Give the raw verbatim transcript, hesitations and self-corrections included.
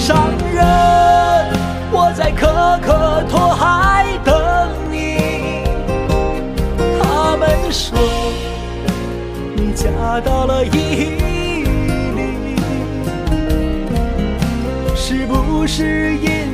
上人，我在可可托海等你。他们说你嫁到了伊犁，是不是因？